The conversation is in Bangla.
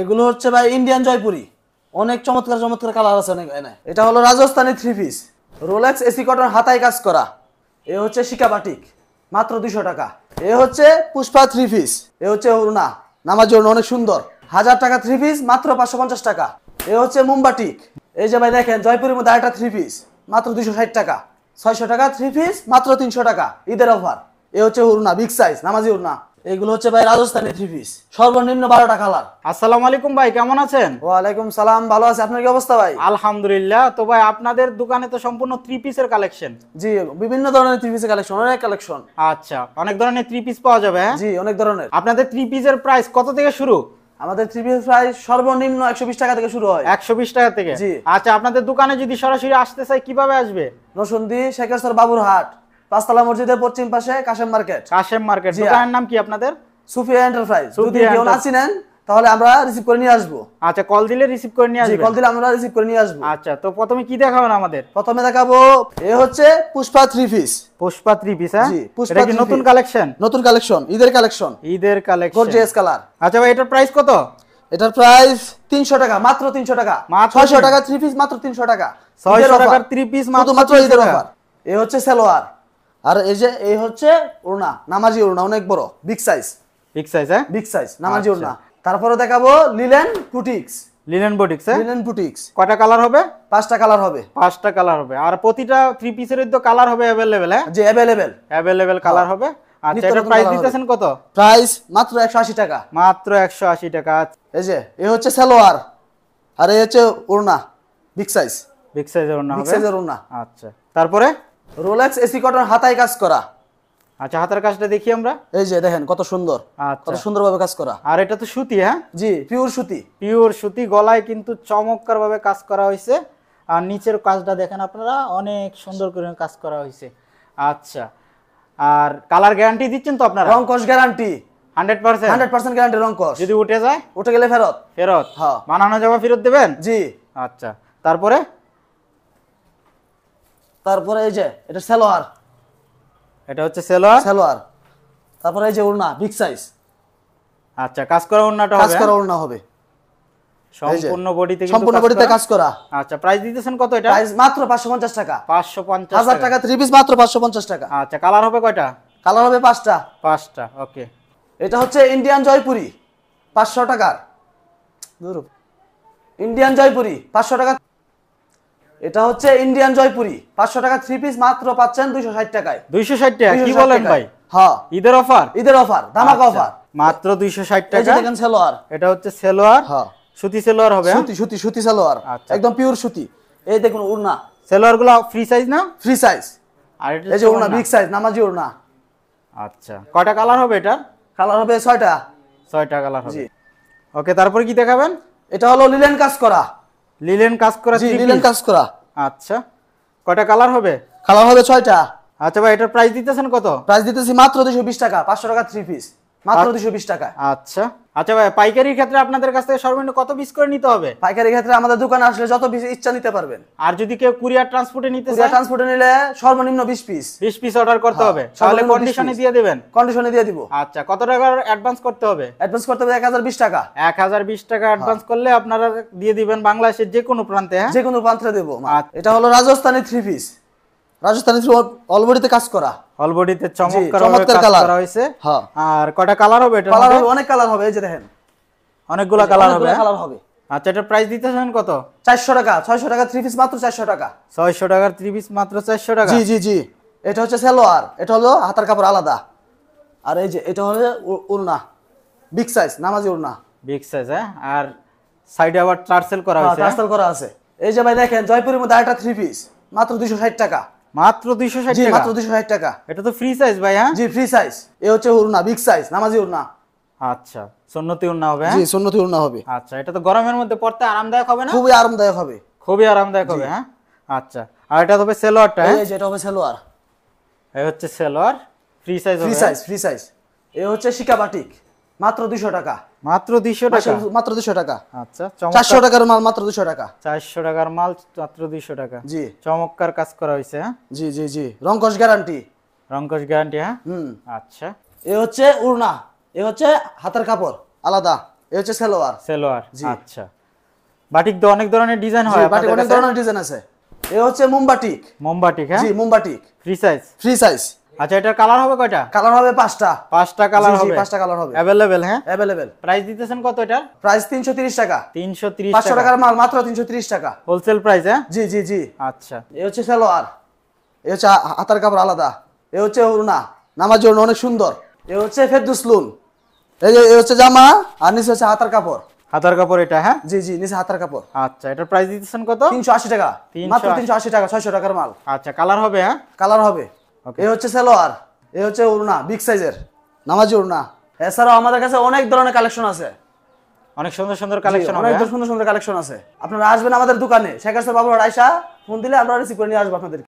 এগুলো হচ্ছে ভাই ইন্ডিয়ান জয়পুরি, অনেক চমৎকার চমৎকার কালার আছে অনেক। এটা হলো Rajasthani three piece Rolex AC cotton হাতায় কাজ করা, এ হচ্ছে শিকা বাটিক মাত্র 200 টাকা। এ হচ্ছে পুষ্পা থ্রি পিস, এ হচ্ছে ওড়না নামাজ ওড়না অনেক সুন্দর, 1000 টাকা থ্রি পিস মাত্র 550 টাকা। এ হচ্ছে মোমবাটিক, এই যে ভাই দেখেন জয়পুরের মধ্যে একটা থ্রি পিস মাত্র 260 টাকা, 600 টাকা থ্রি পিস মাত্র 300 টাকা ঈদের অফার। এ হচ্ছে ওড়না বিগ সাইজ নামাজি ওড়না, এগুলো হচ্ছে ভাই রাজস্থানি থ্রি পিস সর্বনিম্ন 12টা কালার। আসসালামু আলাইকুম ভাই, কেমন আছেন? ওয়া আলাইকুম সালাম, ভালো আছি, আপনার কি অবস্থা ভাই? আলহামদুলিল্লাহ। তো ভাই আপনাদের দোকানে তো সম্পূর্ণ থ্রি পিসের কালেকশন? জি, বিভিন্ন ধরনের থ্রি পিসের কালেকশন, অনেক কালেকশন। আচ্ছা, অনেক ধরনের থ্রি পিস পাওয়া যাবে? হ্যাঁ জি, অনেক ধরনের। আপনাদের থ্রি পিসের প্রাইস কত থেকে শুরু? আমাদের থ্রি পিস প্রাইস সর্বনিম্ন 120 টাকা থেকে শুরু হয়। 120 টাকা থেকে? জি। আচ্ছা, আপনাদের দোকানে যদি সরাসরি আসতে চাই কিভাবে আসবে? নরসিংদী শেখেশ্বর বাবুরহাট, পাঁচতলা মসজিদের পশ্চিম পাশে কাশেম মার্কেট। কাশেম মার্কেট। দোকানের নাম কি আপনাদের? সুফিয়া এন্টারপ্রাইজ। যদি কেউ না চিনেন তাহলে আমরা রিসিভ করে নিয়ে আসবো। আচ্ছা, কল দিলে রিসিভ করে নিয়ে আসবো? জি, কল দিলে আমরা রিসিভ করে নিয়ে আসবো। আচ্ছা, তো প্রথমে কি দেখাবেন আমাদের? প্রথমে দেখাবো এ হচ্ছে Pushpa three piece. Pushpa three piece, হ্যাঁ জি, পুষ্পা কি নতুন কালেকশন? নতুন কালেকশন, ঈদের কালেকশন। ঈদের কালেকশন, গর্জিয়াস কালার। আচ্ছা ভাই, এটার প্রাইস কত? এটার প্রাইস 300 টাকা মাত্র, 300 টাকা 600 টাকা থ্রি পিস মাত্র 300 টাকা 600 টাকা থ্রি পিস মাত্র ঈদের অফার। এ হচ্ছে সালোয়ার, আর এই যে এই হচ্ছে ওড়না নামাজি ওড়না অনেক বড় বিগ সাইজ। বিগ সাইজ, হ্যাঁ বিগ সাইজ নামাজি ওড়না। তারপরে দেখাবো লিনেন পুটিক্স। লিনেন পুটিক্স, হ্যাঁ লিনেন পুটিক্স। কয়টা কালার হবে? 5টা কালার হবে। 5টা কালার হবে, আর প্রতিটা থ্রি পিসের তো কালার হবে अवेलेबल? হ্যাঁ জি, अवेलेबल কালার হবে। আচ্ছা, এর প্রাইস দিতেছেন কত? প্রাইস মাত্র 180 টাকা মাত্র 180 টাকা। এই যে এই হচ্ছে সালোয়ার, আর এই হচ্ছে ওড়না বিগ সাইজ। বিগ সাইজের ওড়না হবে? বিগ সাইজের ওড়না। আচ্ছা, তারপরে রোলেক্স এসি কটন হাতায় কাজ করা। আচ্ছা, হাতের কাজটা দেখি আমরা। এই যে দেখেন কত সুন্দর, কত সুন্দরভাবে কাজ করা। আর এটা তো সুতি? হ্যাঁ জি, পিওর সুতি। পিওর সুতি, গলায় কিন্তু চমৎকারভাবে কাজ করা হয়েছে, আর নিচের কাজটা দেখেন আপনারা অনেক সুন্দর করে কাজ করা হয়েছে। আচ্ছা, আর কালার গ্যারান্টি দিচ্ছেন তো আপনারা? রং কস গ্যারান্টি 100%। 100% গ্যারান্টি রং কস, যদি উঠে যায় উঠে গেলে ফেরত। ফেরত? হ্যাঁ, বানানো যাবে ফেরত দেবেন? জি। আচ্ছা, তারপরে? তারপরে এই যে এটা সালোয়ার, এটা হচ্ছে সালোয়ার। তারপরে এই যে ওড়না বিগ সাইজ। আচ্ছা, কাজ করা ওড়নাটা হবে? কাজ করা ওড়না হবে, সম্পূর্ণ বডিতে কিন্তু সম্পূর্ণ বডিতে কাজ করা। আচ্ছা, প্রাইস দিতেছেন কত? এটা প্রাইস মাত্র 550 টাকা 550 হাজার টাকা থ্রি পিস মাত্র 550 টাকা। আচ্ছা, কালার হবে কয়টা? কালার হবে 5টা। 5টা, ওকে। এটা হচ্ছে ইন্ডিয়ান জয়পুরি 500 টাকার দূর। ইন্ডিয়ান জয়পুরি 500 টাকা। এটা হচ্ছে ইন্ডিয়ান জয়পুরি 500 টাকা থ্রি পিস মাত্র পাচ্ছেন 260 টাকায়। 260 টাকা? কি বলেন ভাই? হ্যাঁ, ঈদের অফার। ঈদের অফার, ধামাকা অফার মাত্র 260 টাকা। এটা দেখেন সালোয়ার, এটা হচ্ছে সালোয়ার। হ্যাঁ, সুতি সালোয়ার হবে। সুতি সালোয়ার, একদম পিওর সুতি। এই দেখুন ওড়না, সালোয়ারগুলো ফ্রি সাইজ না? Free size. আর এটা এই যে ওড়না বিগ সাইজ নামাজি ওড়না। আচ্ছা, কয়টা কালার হবে এটা? কালার হবে 6টা। 6টা কালার হবে, জি ওকে। তারপর কি দেখাবেন? এটা হলো লিনেন কাজ করা। লিনেন কাজ করা? জি, লিনেন কাজ করা। আচ্ছা, কয়টা কালার হবে? কালার হবে 6টা। আচ্ছা ভাই, এটার প্রাইস দিতেছেন কত? প্রাইস দিতেছি মাত্র 220 টাকা 500 টাকা থ্রি পিস মাত্র 220 টাকা। আচ্ছা, আচ্ছা ভাই, পাইকারির ক্ষেত্রে আপনাদের কাছ থেকে সর্বনিম্ন কত পিস করে নিতে হবে? পাইকারির ক্ষেত্রে আমাদের দোকানে আসলে যত পিস ইচ্ছা নিতে পারবেন, আর যদি কেউ কুরিয়ার ট্রান্সপোর্টে নিতে চায়? কুরিয়ার ট্রান্সপোর্টে নিলে সর্বনিম্ন 20 পিস। 20 পিস অর্ডার করতে হবে, তাহলে কন্ডিশনে দিয়ে দিবেন? কন্ডিশনে দিয়ে দিব। আচ্ছা, কত টাকা অ্যাডভান্স করতে হবে? অ্যাডভান্স করতে হবে 1020 টাকা। 1020 টাকা অ্যাডভান্স করলে আপনারা দিয়ে দিবেন বাংলাদেশের যে কোনো প্রান্তে? হ্যাঁ, যে কোনো প্রান্তে দেব। এটা হলো Rajasthani three piece, Rajasthani three অলবডিতে কাজ করা। অলবডিতে চমৎকার কাজ করা হয়েছে। হ্যাঁ, আর কয়টা কালার হবে এটা? কালার হবে অনেক কালার হবে, এই যে দেখেন অনেকগুলা কালার হবে। আচ্ছা, এটা প্রাইস দিতেছেন কত? 400 টাকা 600 টাকা থ্রি পিস মাত্র 400 টাকা। 600 টাকার থ্রি পিস মাত্র 400 টাকা। জি জি জি। এটা হচ্ছে সালোয়ার, এটা হলো হাতার কাপড় আলাদা, আর এই যে এটা হলো ওড়না বিগ সাইজ নামাজি ওড়না বিগ সাইজ। হ্যাঁ, আর সাইডে আবার টার্সেল করা আছে। টার্সেল করা আছে। এই যে ভাই দেখেন জয়পুরের মধ্যে একটা থ্রি পিস মাত্র 260 টাকা মাত্র 260 টাকা মাত্র 260 টাকা। এটা তো ফ্রি সাইজ ভাই? হ্যাঁ জি, ফ্রি সাইজ। এই হচ্ছে ওড়না বিগ সাইজ নামাজি ওড়না। আচ্ছা, সুন্নতি ওড়না হবে? জি, সুন্নতি ওড়না হবে। আচ্ছা, এটা তো গরমের মধ্যে পড়তে আরামদায়ক হবে না? খুবই আরামদায়ক হবে, খুবই আরামদায়ক হবে। হ্যাঁ, আচ্ছা, আর এটা তবে সালোয়ারটা? এই যে এটা হবে সালোয়ার, এই হচ্ছে সালোয়ার ফ্রি সাইজ হবে। Free size. এই হচ্ছে শিকা বাটিক মাত্র 200 টাকা মাত্র 200 টাকা মাত্র 200 টাকা। আচ্ছা, 400 টাকার মাল মাত্র 200 টাকা 400 টাকার মাল মাত্র 200 টাকা। জি, চমৎকার কাজ করা হইছে। হ্যাঁ জি জি জি, রংকশ গ্যারান্টি। রংকশ গ্যারান্টি? হ্যাঁ। আচ্ছা, এই হচ্ছে ওড়না, এই হচ্ছে হাতের কাপড় আলাদা, এই হচ্ছে সালোয়ার। সালোয়ার আচ্ছা, বাটিক তো অনেক ধরনের ডিজাইন হয়, বাটিক অনেক ধরনের ডিজাইন আছে। এই হচ্ছে মোমবাটিক। মোমবাটিক হ্যাঁ, জি মোমবাটিক ফ্রি সাইজ। ফ্রি সাইজ আচ্ছা, এটার কালার হবে কয়টা? কালার হবে 5টা। 5টা কালার হবে, 5টা কালার হবে अवेलेबल। হ্যাঁ अवेलेबल। প্রাইস দিতেছেন কত এটা? প্রাইস 330 টাকা। 330 টাকা, 500 টাকার মাল মাত্র 330 টাকা হোলসেল প্রাইস। হ্যাঁ জি জি জি আচ্ছা। এই হচ্ছে সালোয়ার, এই হচ্ছে হাতার কাপড় আলাদা, এই হচ্ছে ওড়না নামাজ ওড়না অনেক সুন্দর। এই হচ্ছে ফেরদৌস লুন, এই যে এই হচ্ছে জামা আর নিচে হচ্ছে হাতার কাপড়। হাতার কাপড় এটা হ্যাঁ জি জি নিচে হাতার কাপড়। আচ্ছা এটার প্রাইস দিতেছেন কত? 380 টাকা মাত্র, 380 টাকা 600 টাকার মাল। আচ্ছা কালার হবে? হ্যাঁ কালার হবে। এই হচ্ছে সালোয়ার, এই হচ্ছে ওড়না বিগ সাইজের নামাজি ওড়না। এছাড়াও আমাদের কাছে অনেক ধরনের কালেকশন আছে, অনেক সুন্দর সুন্দর কালেকশন, অনেক সুন্দর সুন্দর কালেকশন আছে। আপনারা আসবেন আমাদের দোকানে, শেখ হাসান বাবুর আয়শা ফোন দিলে আমরা রিসিভ করে নিয়ে আসবো আপনাদের।